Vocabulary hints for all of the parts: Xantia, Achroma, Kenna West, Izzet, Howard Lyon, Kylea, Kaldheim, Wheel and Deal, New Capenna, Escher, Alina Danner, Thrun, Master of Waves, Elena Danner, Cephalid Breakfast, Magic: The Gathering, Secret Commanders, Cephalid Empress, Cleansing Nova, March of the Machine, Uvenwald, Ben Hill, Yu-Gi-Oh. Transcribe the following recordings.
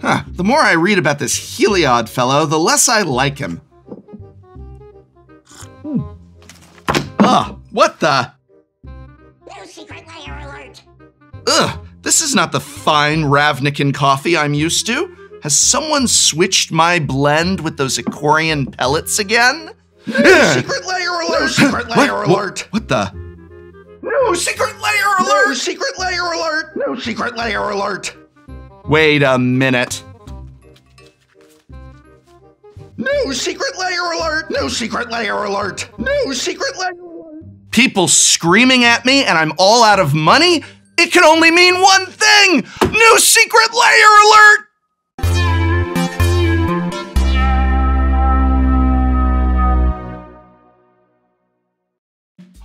Huh, the more I read about this Heliod fellow, the less I like him. Ugh, what the? New Secret Lair alert! Ugh, this is not the fine Ravnican coffee I'm used to. Has someone switched my blend with those Ikorian pellets again? New Secret Lair alert! New Secret Lair alert! What the? No Secret Lair alert! No Secret Lair alert! No Secret Lair alert! Wait a minute. No Secret Lair alert! No Secret Lair alert! No Secret Lair alert! People screaming at me and I'm all out of money? It can only mean one thing! No Secret Lair alert!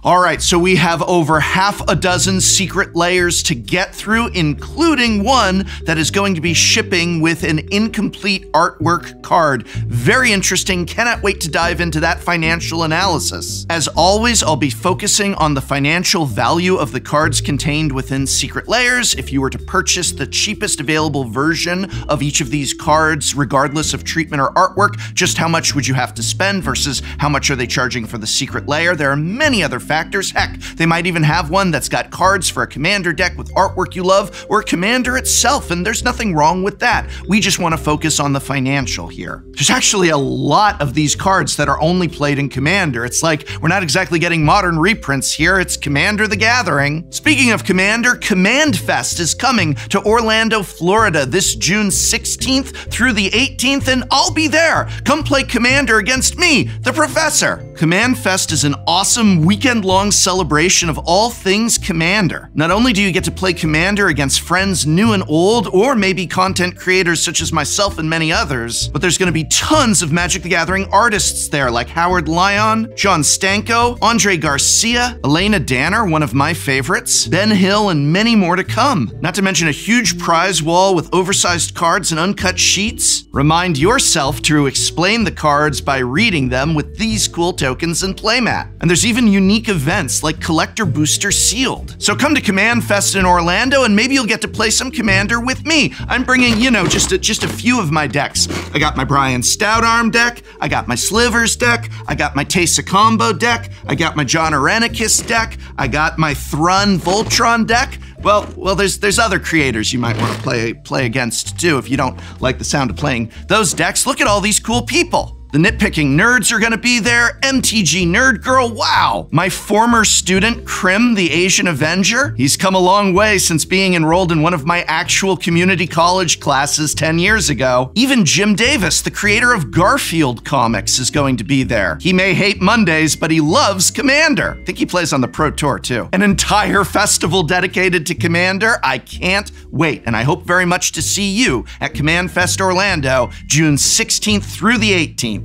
All right, so we have over half a dozen secret layers to get through, including one that is going to be shipping with an incomplete artwork card. Very interesting, cannot wait to dive into that financial analysis. As always, I'll be focusing on the financial value of the cards contained within secret layers. If you were to purchase the cheapest available version of each of these cards, regardless of treatment or artwork, just how much would you have to spend versus how much are they charging for the secret layer? There are many other factors. Heck, they might even have one that's got cards for a commander deck with artwork you love, or commander itself, and there's nothing wrong with that. We just want to focus on the financial here. There's actually a lot of these cards that are only played in commander. It's like, we're not exactly getting modern reprints here, it's Commander the Gathering. Speaking of commander, CommandFest is coming to Orlando, Florida this June 16th through the 18th, and I'll be there. Come play commander against me, the professor. CommandFest is an awesome weekend long celebration of all things Commander. Not only do you get to play Commander against friends new and old, or maybe content creators such as myself and many others, but there's going to be tons of Magic the Gathering artists there, like Howard Lyon, John Stanko, Andre Garcia, Elena Danner, one of my favorites, Ben Hill, and many more to come. Not to mention a huge prize wall with oversized cards and uncut sheets. Remind yourself to explain the cards by reading them with these cool tokens and playmat. And there's even unique events like Collector Booster Sealed. So come to CommandFest in Orlando and maybe you'll get to play some Commander with me. I'm bringing, you know, just a few of my decks. I got my Brian Stoutarm deck, I got my Slivers deck, I got my Tesa Combo deck, I got my John Arenikis deck, I got my Thrun Voltron deck. Well, there's other creators you might want to play against too if you don't like the sound of playing those decks. Look at all these cool people. The Nitpicking Nerds are gonna be there, MTG Nerd Girl, wow! My former student, Krim the Asian Avenger, he's come a long way since being enrolled in one of my actual community college classes 10 years ago. Even Jim Davis, the creator of Garfield Comics, is going to be there. He may hate Mondays, but he loves Commander. I think he plays on the Pro Tour too. An entire festival dedicated to Commander, I can't wait, and I hope very much to see you at CommandFest Orlando, June 16th through the 18th.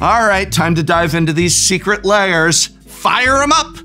All right, time to dive into these secret layers. Fire them up!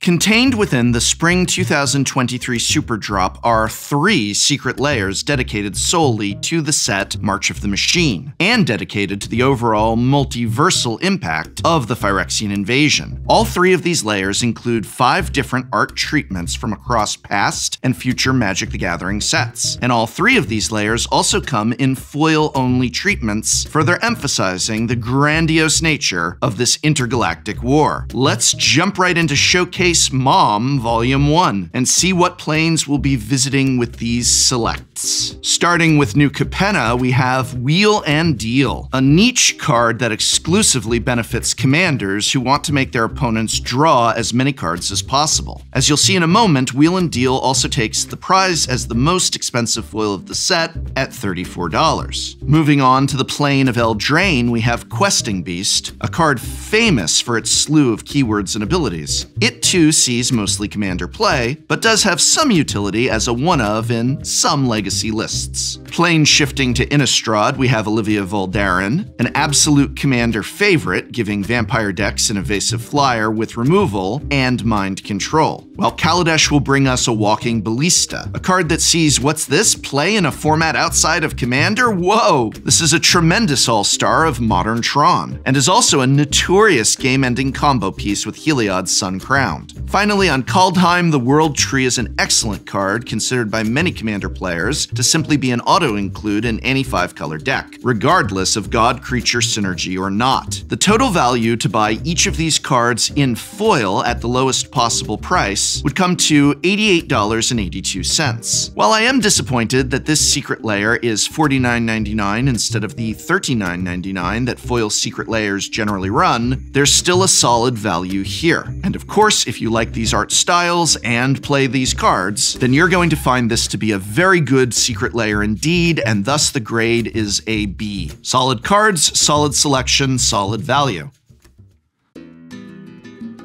Contained within the Spring 2023 Super Drop are 3 secret layers dedicated solely to the set March of the Machine, and dedicated to the overall multiversal impact of the Phyrexian invasion. All 3 of these layers include 5 different art treatments from across past and future Magic the Gathering sets, and all 3 of these layers also come in foil-only treatments, further emphasizing the grandiose nature of this intergalactic war. Let's jump right into Showcase Mom Volume 1 and see what planes we'll be visiting with these selects. Starting with New Capenna, we have Wheel and Deal, a niche card that exclusively benefits commanders who want to make their opponents draw as many cards as possible. As you'll see in a moment, Wheel and Deal also takes the prize as the most expensive foil of the set at $34. Moving on to the plane of Eldraine, we have Questing Beast, a card famous for its slew of keywords and abilities. It too sees mostly commander play, but does have some utility as a one-of in some legacy lists. Plane shifting to Innistrad, we have Olivia Voldaren, an absolute commander favorite, giving vampire decks an evasive flyer with removal and mind control. while Kaladesh will bring us a Walking Ballista, a card that sees what's this play in a format outside of Commander? Whoa! This is a tremendous all-star of modern Tron, and is also a notorious game-ending combo piece with Heliod's Sun Crowned. Finally, on Kaldheim, the World Tree is an excellent card considered by many Commander players to simply be an auto-include in any 5-color deck, regardless of God-creature synergy or not. The total value to buy each of these cards in foil at the lowest possible price would come to $88.82. While I am disappointed that this Secret Lair is $49.99 instead of the $39.99 that foil Secret Lairs generally run, there's still a solid value here. And of course, if you like these art styles and play these cards, then you're going to find this to be a very good Secret Lair indeed, and thus the grade is a B. Solid cards, solid selection, solid value.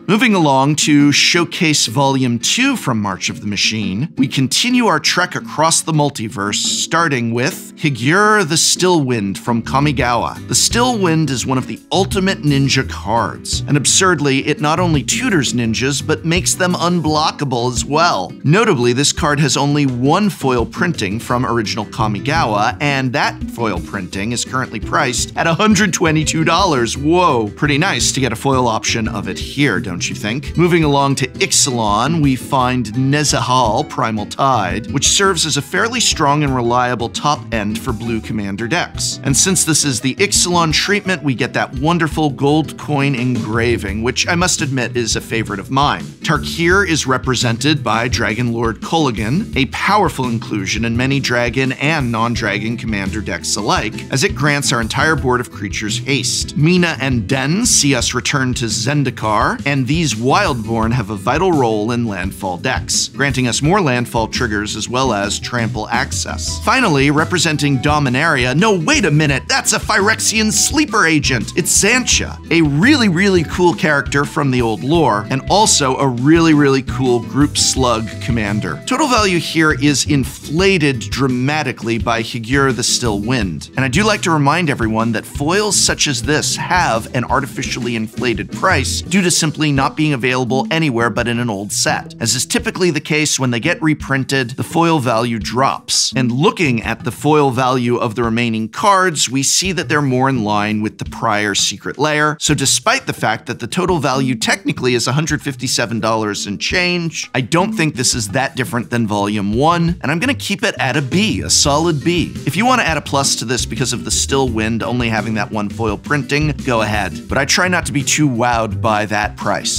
Moving along to Showcase Volume 2 from March of the Machine, we continue our trek across the multiverse, starting with Higure the Stillwind from Kamigawa. The Stillwind is one of the ultimate ninja cards, and absurdly, it not only tutors ninjas, but makes them unblockable as well. Notably, this card has only one foil printing from original Kamigawa, and that foil printing is currently priced at $122. Whoa, pretty nice to get a foil option of it here, don't you think? Moving along to Ixalan, we find Nezahal, Primal Tide, which serves as a fairly strong and reliable top end for blue commander decks. And since this is the Ixalan treatment, we get that wonderful gold coin engraving, which I must admit is a favorite of mine. Tarkir is represented by Dragon Lord Kolligan, a powerful inclusion in many dragon and non-dragon commander decks alike, as it grants our entire board of creatures haste. Mina and Den see us return to Zendikar, and these Wildborn have a vital role in landfall decks, granting us more landfall triggers as well as trample access. Finally, representing Dominaria, no, wait a minute, that's a Phyrexian sleeper agent! It's Xantia, a really cool character from the old lore, and also a really cool group slug commander. Total value here is inflated dramatically by Higure the Stillwind, and I do like to remind everyone that foils such as this have an artificially inflated price due to simply not being available anywhere but in an old set. As is typically the case, when they get reprinted, the foil value drops. And looking at the foil value of the remaining cards, we see that they're more in line with the prior Secret Lair. So despite the fact that the total value technically is $157 and change, I don't think this is that different than Volume 1, and I'm gonna keep it at a B, a solid B. If you wanna add a plus to this because of the Stillwind only having that one foil printing, go ahead. But I try not to be too wowed by that price.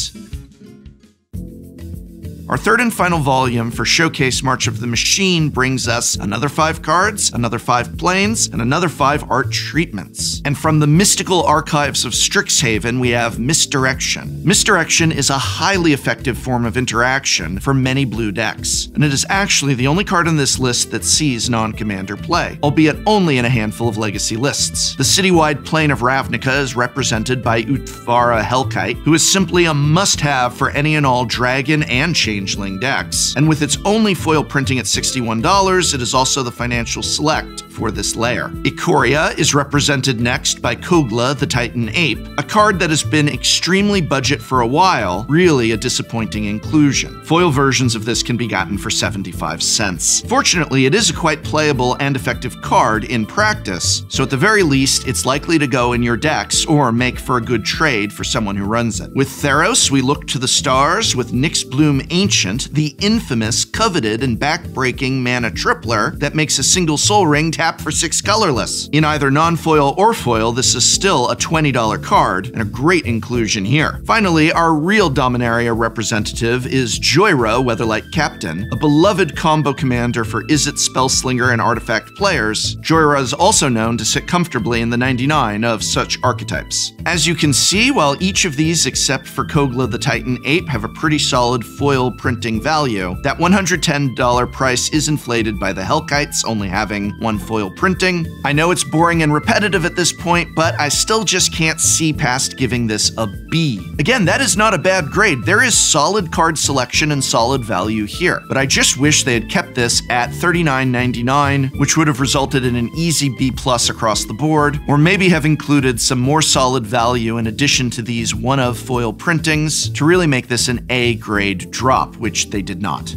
Our third and final volume for Showcase March of the Machine brings us another 5 cards, another 5 planes, and another 5 art treatments. And from the mystical archives of Strixhaven, we have Misdirection. Misdirection is a highly effective form of interaction for many blue decks, and it is actually the only card in this list that sees non-commander play, albeit only in a handful of legacy lists. The citywide plane of Ravnica is represented by Utvara Hellkite, who is simply a must-have for any and all dragon and changeling decks, and with its only foil printing at $61, it is also the financial select for this lair. Ikoria is represented next by Kogla the Titan Ape, a card that has been extremely budget for a while, really a disappointing inclusion. Foil versions of this can be gotten for 75 cents. Fortunately, it is a quite playable and effective card in practice, so at the very least, it's likely to go in your decks or make for a good trade for someone who runs it. With Theros, we look to the stars with Nyx Bloom Ancient, the infamous, coveted, and back-breaking mana tripler that makes a single soul ring tap for 6 colorless. In either non-foil or foil, this is still a $20 card, and a great inclusion here. Finally, our real Dominaria representative is Joyra, Weatherlight Captain, a beloved combo commander for Izzet Spellslinger and Artifact players. Joyra is also known to sit comfortably in the 99 of such archetypes. As you can see, while each of these, except for Kogla the Titan Ape, have a pretty solid foil printing value, that $110 price is inflated by the Hellkites only having one foil printing. I know it's boring and repetitive at this point, but I still just can't see past giving this a B. Again, that is not a bad grade. There is solid card selection and solid value here, but I just wish they had kept this at $39.99, which would have resulted in an easy B+ across the board, or maybe have included some more solid value in addition to these one-of foil printings to really make this an A grade drop. drop, which they did not.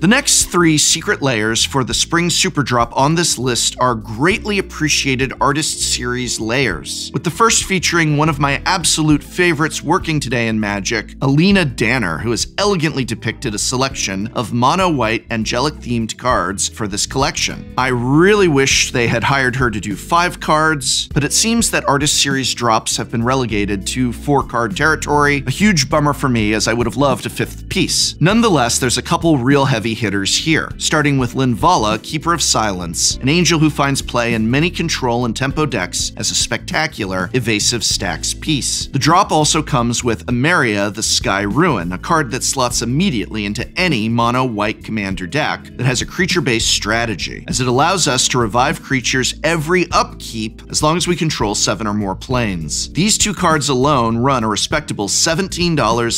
The next three secret layers for the spring super drop on this list are greatly appreciated artist series layers, with the first featuring one of my absolute favorites working today in Magic, Alina Danner, who has elegantly depicted a selection of mono-white angelic-themed cards for this collection. I really wish they had hired her to do 5 cards, but it seems that artist series drops have been relegated to 4-card territory, a huge bummer for me as I would have loved a 5th piece. Nonetheless, there's a couple real heavy hitters here, starting with Linvala, Keeper of Silence, an angel who finds play in many control and tempo decks as a spectacular, evasive stacks piece. The drop also comes with Emeria, the Sky Ruin, a card that slots immediately into any mono-white commander deck that has a creature-based strategy, as it allows us to revive creatures every upkeep as long as we control 7 or more planes. These two cards alone run a respectable $17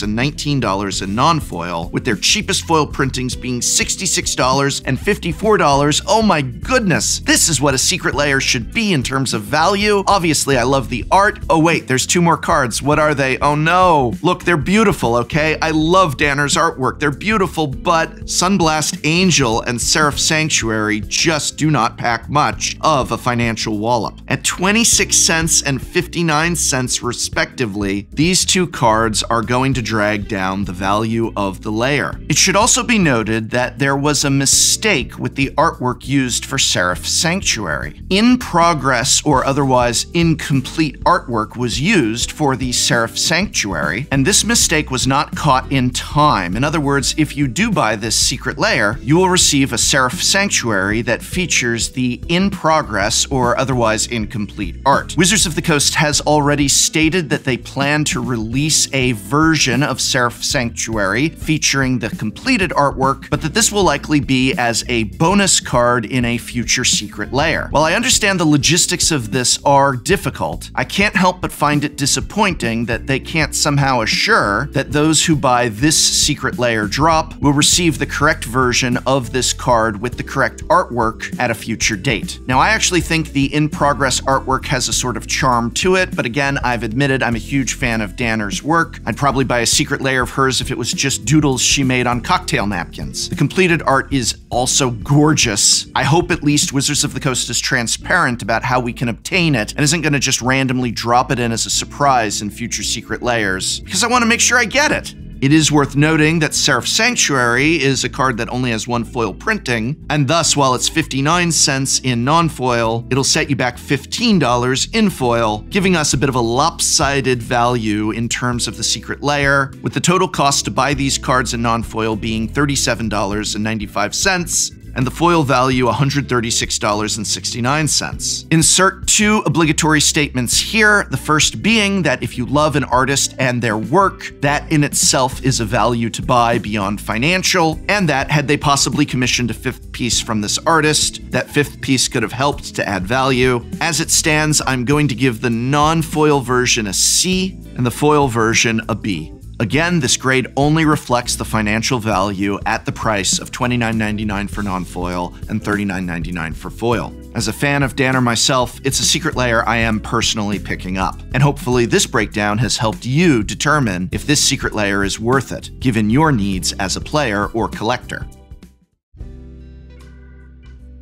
and $19 in non-foil, with their cheapest foil printings being $66 and $54. Oh my goodness, this is what a secret layer should be in terms of value. Obviously, I love the art. Oh wait, there's 2 more cards. What are they? Oh no. Look, they're beautiful, okay? I love Danner's artwork. They're beautiful, but Sunblast Angel and Seraph Sanctuary just do not pack much of a financial wallop. At 26 cents and 59 cents respectively, these 2 cards are going to drag down the value of the layer. It should also be noted that there was a mistake with the artwork used for Seraph Sanctuary. In progress or otherwise incomplete artwork was used for the Seraph Sanctuary, and this mistake was not caught in time. In other words, if you do buy this secret layer, you will receive a Seraph Sanctuary that features the in progress or otherwise incomplete art. Wizards of the Coast has already stated that they plan to release a version of Seraph Sanctuary featuring the completed artwork, but that this will likely be as a bonus card in a future secret layer. While I understand the logistics of this are difficult, I can't help but find it disappointing that they can't somehow assure that those who buy this secret layer drop will receive the correct version of this card with the correct artwork at a future date. Now, I actually think the in-progress artwork has a sort of charm to it, but again, I've admitted I'm a huge fan of Danner's work. I'd probably buy a secret layer of hers if it was just doodles she made on cocktail napkins. The completed art is also gorgeous. I hope at least Wizards of the Coast is transparent about how we can obtain it and isn't going to just randomly drop it in as a surprise in future secret layers, because I want to make sure I get it. It is worth noting that Seraph Sanctuary is a card that only has 1 foil printing, and thus while it's 59 cents in non-foil, it'll set you back $15 in foil, giving us a bit of a lopsided value in terms of the secret layer, with the total cost to buy these cards in non-foil being $37.95. and the foil value $136.69. Insert 2 obligatory statements here, the first being that if you love an artist and their work, that in itself is a value to buy beyond financial, and that had they possibly commissioned a 5th piece from this artist, that 5th piece could have helped to add value. As it stands, I'm going to give the non-foil version a C and the foil version a B. Again, this grade only reflects the financial value at the price of $29.99 for non-foil and $39.99 for foil. As a fan of Danner myself, it's a secret layer I am personally picking up. And hopefully this breakdown has helped you determine if this secret layer is worth it, given your needs as a player or collector.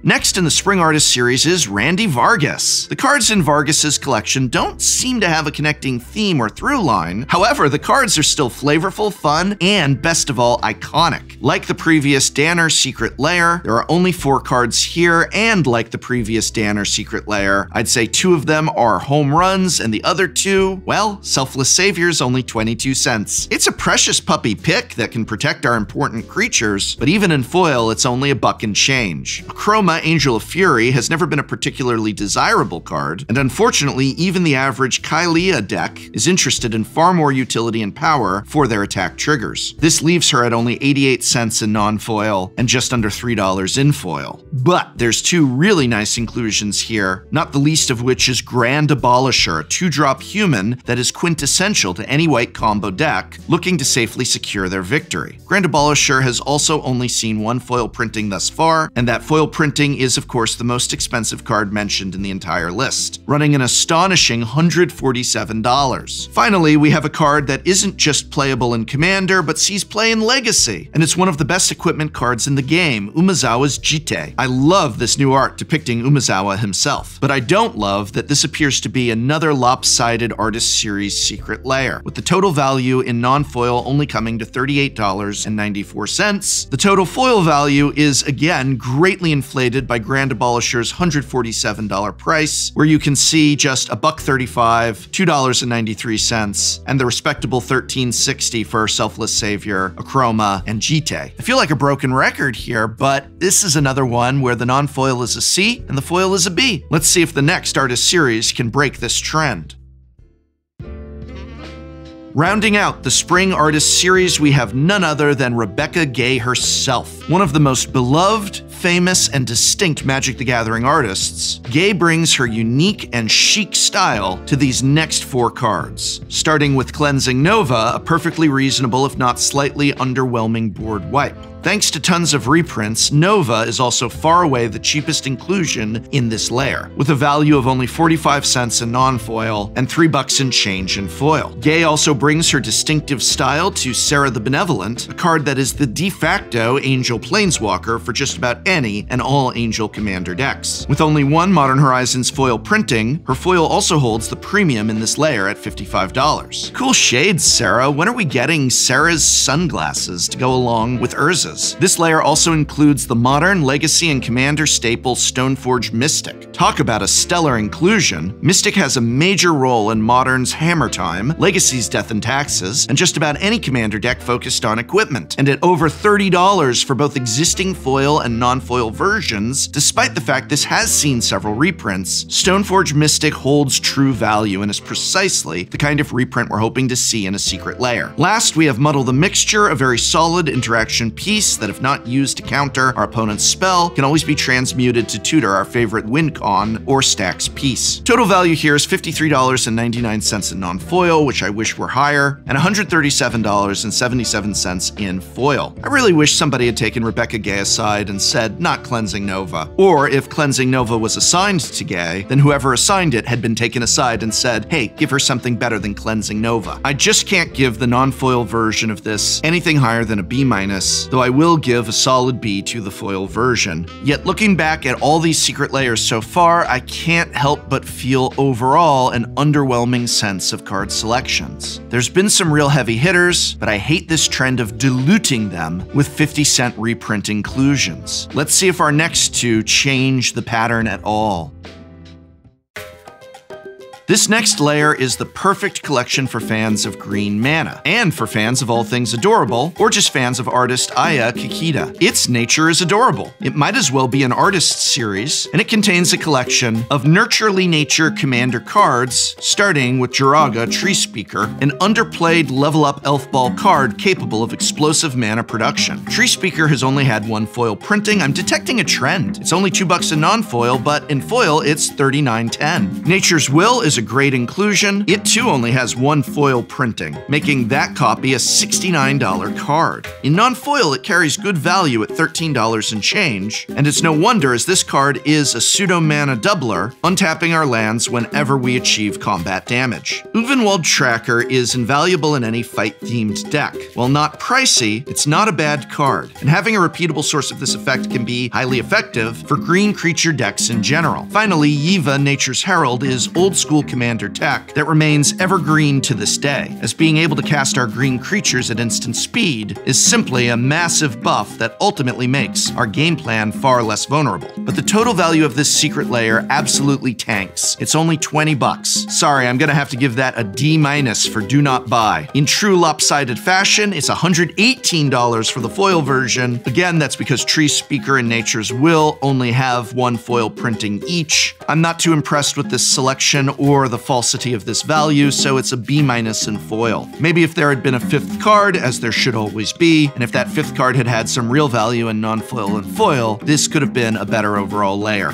Next in the Spring Artist series is Randy Vargas. The cards in Vargas's collection don't seem to have a connecting theme or through line. However, the cards are still flavorful, fun, and best of all, iconic. Like the previous Danner secret layer, there are only 4 cards here, and like the previous Danner secret layer, I'd say 2 of them are home runs, and the other 2, well, selfless saviors, only 22 cents. It's a precious puppy pick that can protect our important creatures, but even in foil, it's only $1 and change. Chroma Angel of Fury has never been a particularly desirable card, and unfortunately, even the average Kylea deck is interested in far more utility and power for their attack triggers. This leaves her at only 88 cents in non-foil and just under $3 in foil. But there's 2 really nice inclusions here, not the least of which is Grand Abolisher, a 2-drop human that is quintessential to any white combo deck looking to safely secure their victory. Grand Abolisher has also only seen 1 foil printing thus far, and that foil printing Haunting is, of course, the most expensive card mentioned in the entire list, running an astonishing $147. Finally, we have a card that isn't just playable in Commander, but sees play in Legacy, and it's one of the best equipment cards in the game, Umezawa's Jite. I love this new art depicting Umezawa himself, but I don't love that this appears to be another lopsided artist series Secret Lair, with the total value in non-foil only coming to $38.94. The total foil value is, again, greatly inflated by Grand Abolisher's $147 price, where you can see just $1.35, $2.93, and the respectable $13.60 for Selfless Savior, Achroma, and Jite. I feel like a broken record here, but this is another one where the non-foil is a C and the foil is a B. Let's see if the next artist series can break this trend. Rounding out the Spring Artist series, we have none other than Rebecca Guay herself. One of the most beloved, famous, and distinct Magic: The Gathering artists, Guay brings her unique and chic style to these next four cards, starting with Cleansing Nova, a perfectly reasonable if not slightly underwhelming board wipe. Thanks to tons of reprints, Nova is also far away the cheapest inclusion in this layer, with a value of only 45 cents in non-foil and $3 in change in foil. Guay also brings her distinctive style to Sarah the Benevolent, a card that is the de facto Angel Planeswalker for just about any and all Angel Commander decks. With only one Modern Horizons foil printing, her foil also holds the premium in this layer at $55. Cool shades, Sarah. When are we getting Sarah's sunglasses to go along with Urza's? This layer also includes the Modern, Legacy, and Commander staple Stoneforge Mystic. Talk about a stellar inclusion. Mystic has a major role in Modern's Hammer Time, Legacy's Death and Taxes, and just about any Commander deck focused on equipment. And at over $30 for both existing foil and non-foil versions, despite the fact this has seen several reprints, Stoneforge Mystic holds true value and is precisely the kind of reprint we're hoping to see in a Secret Lair. Last, we have Muddle the Mixture, a very solid interaction piece that, if not used to counter our opponent's spell, can always be transmuted to tutor our favorite Wincon or Stacks piece. Total value here is $53.99 in non-foil, which I wish were higher, and $137.77 in foil. I really wish somebody had taken Rebecca Guay aside and said, not Cleansing Nova. Or if Cleansing Nova was assigned to Guay, then whoever assigned it had been taken aside and said, hey, give her something better than Cleansing Nova. I just can't give the non-foil version of this anything higher than a B-, though I will give a solid B to the foil version. Yet looking back at all these Secret Lairs so far, I can't help but feel overall an underwhelming sense of card selections. There's been some real heavy hitters, but I hate this trend of diluting them with 50-cent reprint inclusions. Let's see if our next two change the pattern at all. This next layer is the perfect collection for fans of green mana, and for fans of all things adorable, or just fans of artist Aya Kikita. Its nature is adorable. It might as well be an artist series, and it contains a collection of nurturely nature commander cards, starting with Juraga Tree Speaker, an underplayed level-up elf ball card capable of explosive mana production. Tree Speaker has only had one foil printing. I'm detecting a trend. It's only $2 in non-foil, but in foil, it's $39.10. Nature's Will is a great inclusion. It too only has one foil printing, making that copy a $69 card. In non-foil, it carries good value at $13 and change, and it's no wonder as this card is a pseudo-mana doubler, untapping our lands whenever we achieve combat damage. Uvenwald Tracker is invaluable in any fight-themed deck. While not pricey, it's not a bad card, and having a repeatable source of this effect can be highly effective for green creature decks in general. Finally, Yiva Nature's Herald is old-school Commander tech that remains evergreen to this day, as being able to cast our green creatures at instant speed is simply a massive buff that ultimately makes our game plan far less vulnerable. But the total value of this Secret Lair absolutely tanks. It's only $20. Sorry, I'm gonna have to give that a D- for do not buy. In true lopsided fashion, it's $118 for the foil version. Again, that's because Tree Speaker and Nature's Will only have one foil printing each. I'm not too impressed with this selection or the falsity of this value, so it's a B- in foil. Maybe if there had been a fifth card, as there should always be, and if that fifth card had had some real value in non-foil and foil, this could have been a better overall layer.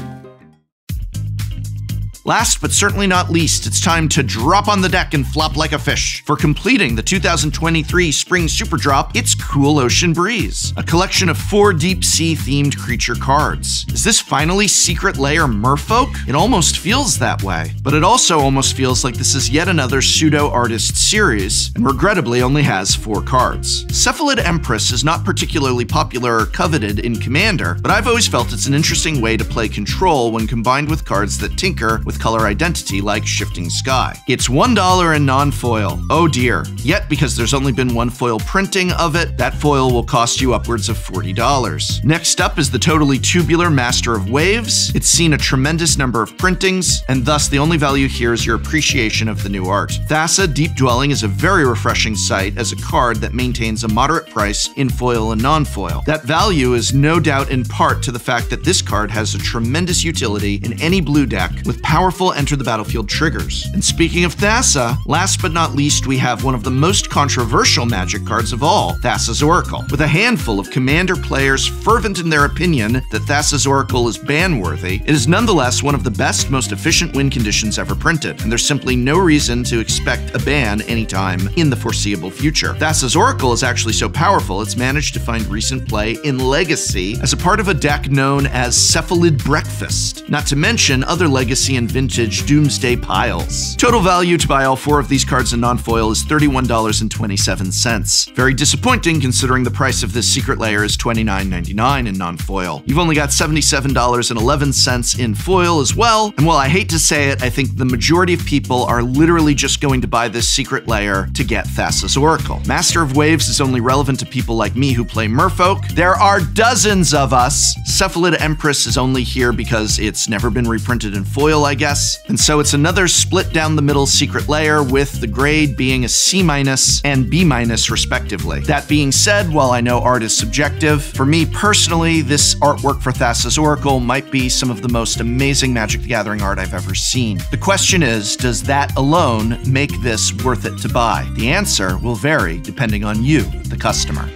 Last but certainly not least, it's time to drop on the deck and flop like a fish for completing the 2023 Spring Super Drop. It's Cool Ocean Breeze, a collection of 4 deep sea themed creature cards. Is this finally Secret Lair Merfolk? It almost feels that way, but it also almost feels like this is yet another pseudo artist series, and regrettably only has 4 cards. Cephalid Empress is not particularly popular or coveted in Commander, but I've always felt it's an interesting way to play Control when combined with cards that tinker with color identity like Shifting Sky. It's $1 and non-foil. Oh dear. Yet, because there's only been one foil printing of it, that foil will cost you upwards of $40. Next up is the totally tubular Master of Waves. It's seen a tremendous number of printings, and thus the only value here is your appreciation of the new art. Thassa Deep Dwelling is a very refreshing sight as a card that maintains a moderate price in foil and non-foil. That value is no doubt in part to the fact that this card has a tremendous utility in any blue deck with powerful enter the battlefield triggers. And speaking of Thassa, last but not least we have one of the most controversial Magic cards of all, Thassa's Oracle. With a handful of Commander players fervent in their opinion that Thassa's Oracle is ban-worthy, it is nonetheless one of the best, most efficient win conditions ever printed, and there's simply no reason to expect a ban anytime in the foreseeable future. Thassa's Oracle is actually so powerful it's managed to find recent play in Legacy as a part of a deck known as Cephalid Breakfast, not to mention other Legacy and Vintage Doomsday piles. Total value to buy all 4 of these cards in non-foil is $31.27. Very disappointing considering the price of this Secret Lair is $29.99 in non-foil. You've only got $77.11 in foil as well, and while I hate to say it, I think the majority of people are literally just going to buy this Secret Lair to get Thassa's Oracle. Master of Waves is only relevant to people like me who play Merfolk. There are dozens of us. Cephalid Empress is only here because it's never been reprinted in foil, I guess, and so it's another split down the middle Secret Lair with the grade being a C- and B- respectively. That being said, while I know art is subjective, for me personally, this artwork for Thassa's Oracle might be some of the most amazing Magic: The Gathering art I've ever seen. The question is, does that alone make this worth it to buy? The answer will vary depending on you, the customer.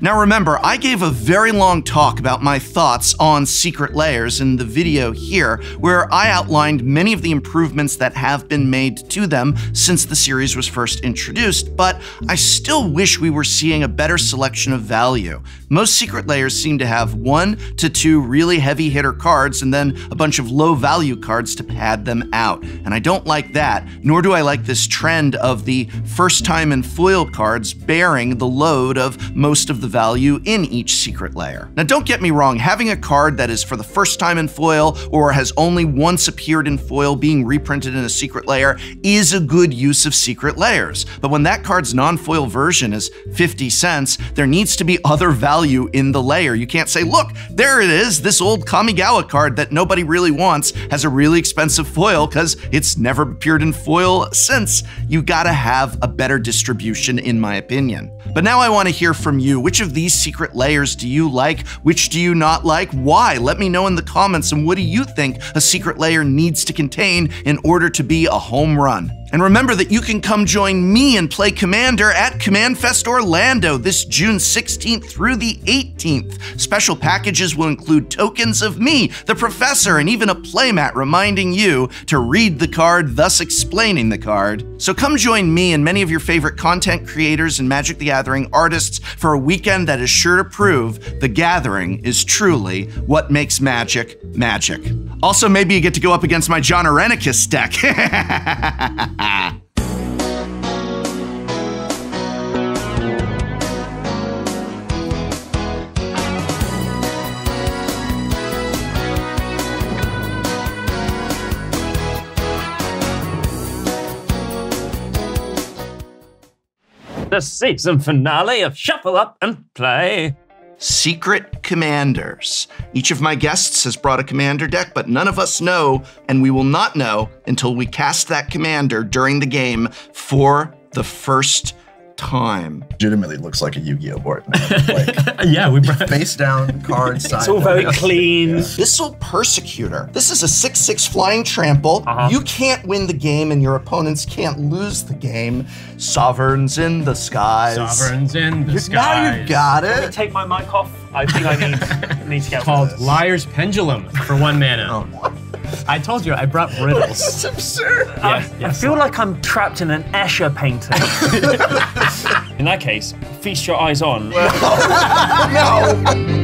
Now remember, I gave a very long talk about my thoughts on Secret Lairs in the video here, where I outlined many of the improvements that have been made to them since the series was first introduced, but I still wish we were seeing a better selection of value. Most Secret Lairs seem to have 1 to 2 really heavy hitter cards and then a bunch of low value cards to pad them out, and I don't like that, nor do I like this trend of the first time in foil cards bearing the load of most of the value in each Secret Lair. Now don't get me wrong, having a card that is for the first time in foil or has only once appeared in foil being reprinted in a Secret Lair is a good use of Secret Lairs, but when that card's non-foil version is 50 cents, there needs to be other value in the layer. You can't say, look, there it is, this old Kamigawa card that nobody really wants has a really expensive foil because it's never appeared in foil since. You gotta have a better distribution in my opinion. But now I wanna hear from you. Which of these Secret Lairs do you like? Which do you not like? Why? Let me know in the comments, and what do you think a Secret Lair needs to contain in order to be a home run? And remember that you can come join me and play Commander at CommandFest Orlando this June 16th through the 18th. Special packages will include tokens of me, the professor, and even a playmat reminding you to read the card, thus explaining the card. So come join me and many of your favorite content creators and Magic: The Gathering artists for a weekend that is sure to prove The Gathering is truly what makes Magic, magic. Also, maybe you get to go up against my John Arrhenicus deck. The season finale of Shuffle Up and Play. Secret Commanders. Each of my guests has brought a Commander deck, but none of us know, and we will not know until we cast that Commander during the game for the first time. Legitimately looks like a Yu-Gi-Oh board. Like, yeah, we face down cards. It's all very clean. Yeah. Thistle Persecutor. This is a 6/6 flying trample. You can't win the game, and your opponents can't lose the game. Sovereigns in the skies. Sovereigns in the skies. Now you got it. Let me take my mic off. I think I need to get. Called Liar's Pendulum for 1 mana. Oh. I told you, I brought riddles. That's absurd. I feel like I'm trapped in an Escher painting. In that case, feast your eyes on. No.